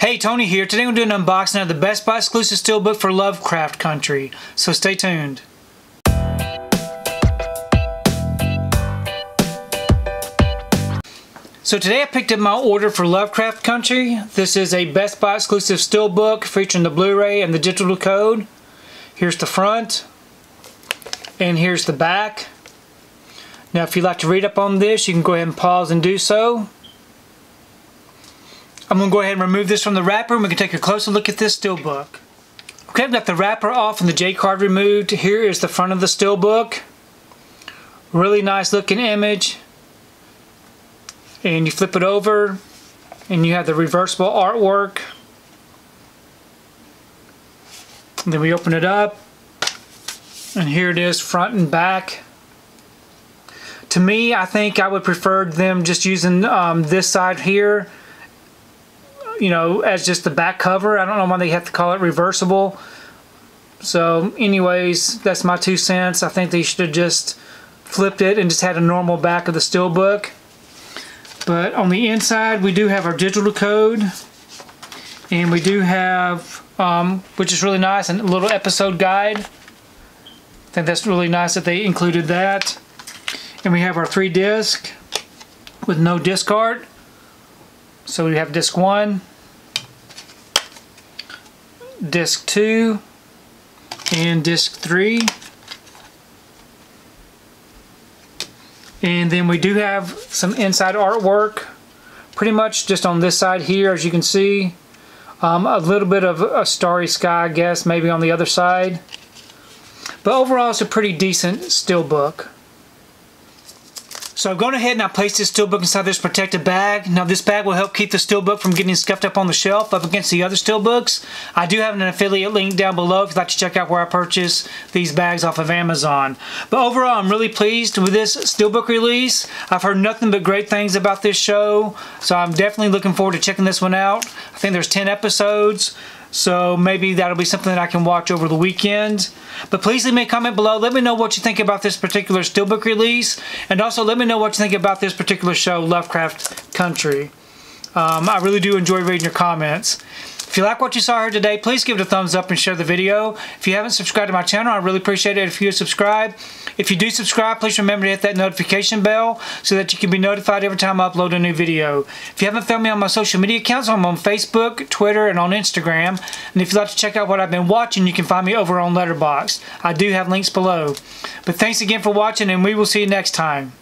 Hey, Tony here. Today I'm going to do an unboxing of the Best Buy exclusive Steelbook for Lovecraft Country, so stay tuned. So today I picked up my order for Lovecraft Country. This is a Best Buy exclusive Steelbook featuring the Blu-ray and the digital code. Here's the front, and here's the back. Now if you'd like to read up on this, you can go ahead and pause and do so. I'm going to go ahead and remove this from the wrapper and we can take a closer look at this Steelbook. Okay, I've got the wrapper off and the J card removed. Here is the front of the Steelbook. Really nice looking image. And you flip it over and you have the reversible artwork. And then we open it up and here it is front and back. To me, I think I would prefer them just using this side here, you know, as just the back cover. I don't know why they have to call it reversible. So anyways, that's my 2 cents. I think they should have just flipped it and just had a normal back of the Steelbook. But on the inside, we do have our digital code, and we do have, which is really nice, a little episode guide. I think that's really nice that they included that. And we have our 3 disc with no discard. So we have disc 1, disc 2, and disc 3. And then we do have some inside artwork, pretty much just on this side here, as you can see. A little bit of a starry sky, I guess, maybe on the other side. But overall, it's a pretty decent Steelbook. So I've gone ahead and I placed this Steelbook inside this protective bag. Now this bag will help keep the Steelbook from getting scuffed up on the shelf up against the other Steelbooks. I do have an affiliate link down below if you'd like to check out where I purchase these bags off of Amazon. But overall, I'm really pleased with this Steelbook release. I've heard nothing but great things about this show, so I'm definitely looking forward to checking this one out. I think there's 10 episodes. So maybe that'll be something that I can watch over the weekend. But please leave me a comment below. Let me know what you think about this particular Steelbook release. And also let me know what you think about this particular show, Lovecraft Country. I really do enjoy reading your comments. If you like what you saw here today, please give it a thumbs up and share the video. If you haven't subscribed to my channel, I really appreciate it if you subscribe. If you do subscribe, please remember to hit that notification bell so that you can be notified every time I upload a new video. If you haven't found me on my social media accounts, I'm on Facebook, Twitter, and on Instagram. And if you'd like to check out what I've been watching, you can find me over on Letterboxd. I do have links below. But thanks again for watching, and we will see you next time.